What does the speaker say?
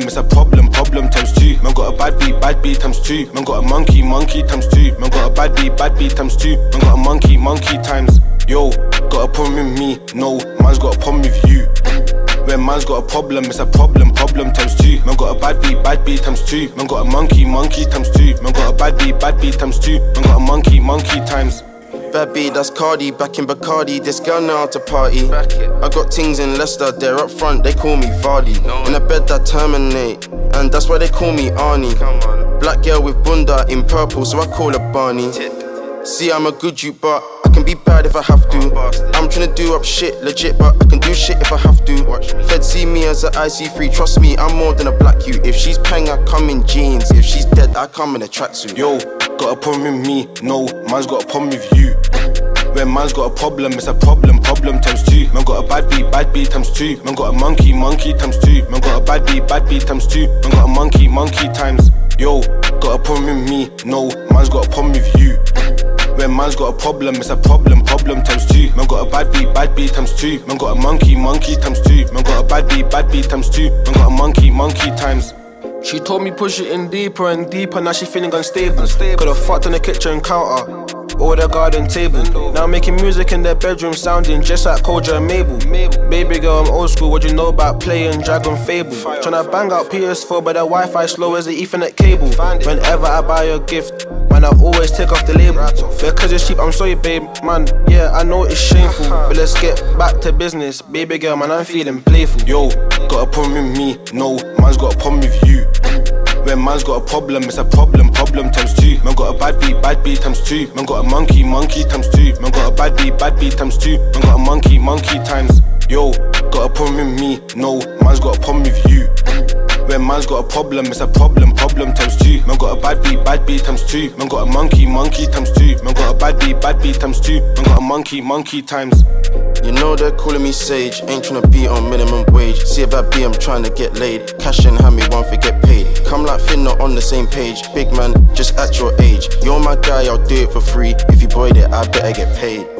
It's a problem, problem times two. Man got a bad B times two. Man got a monkey, monkey times two. Man got a bad B times two. Man got a monkey, monkey times. Yo, got a problem with me? No, man's got a problem with you. When man's got a problem, it's a problem, problem times two. Man got a bad B times two. Man got a monkey, monkey times two. Man got a bad B times two. Man got a monkey, monkey times. Bad B, that's Cardi, back in Bacardi, this girl know how to party. I got things in Leicester, they're up front, they call me Vali. In a bed that terminate, and that's why they call me Arnie. Black girl with bunda in purple, so I call her Barney. See, I'm a good dude, but I can be bad if I have to. I'm tryna do up shit, legit, but I can do shit if I have to. Fed see me as a IC3, trust me, I'm more than a black you. If she's pang, I come in jeans. If she's dead, I come in a tracksuit. Yo, got a problem with me? No, man's got a problem with you. When man's got a problem, it's a problem, problem times two. Man got a bad B times two. Man got a monkey, monkey times two. Man got a bad B times two. Man got a monkey, monkey times. Yo, got a problem with me? No, man's got a problem with you. When man's got a problem, it's a problem, problem times two. Man got a bad B times two. Man got a monkey, monkey times two. Man got a bad B times two. Man got a monkey, monkey times. She told me push it in deeper and deeper, now she feeling unstable. Could've fucked on the kitchen counter or the garden table. Now making music in their bedroom sounding just like Koja and Mabel. Baby girl, I'm old school, what do you know about playing Dragon Fable? Tryna bang out PS4 but the Wi-Fi slow as the Ethernet cable. Whenever I buy a gift, man, I always take off the label. Because it's cheap, I'm sorry babe, man, yeah, I know it's shameful. But let's get back to business, baby girl, man, I'm feeling playful. Yo, got a problem with me? No, man's got a problem with you. When man's got a problem, it's a problem, problem times two. Man got a bad B times two. Man got a monkey, monkey times two. Man got a bad B times two. Man got a monkey, monkey times. Yo, got a problem with me? No, man's got a problem with you. When man's got a problem, it's a problem, problem times two. Man got a bad B times two. Man got a monkey, monkey times two. Man got a bad B times two. Man got a monkey, monkey times. You know they're calling me sage, ain't tryna be on minimum wage. See if I be, I'm tryna get laid. Cash in hand me one for get paid. Come like Finn, not on the same page. Big man, just at your age. You're my guy, I'll do it for free. If you boy it, I better get paid.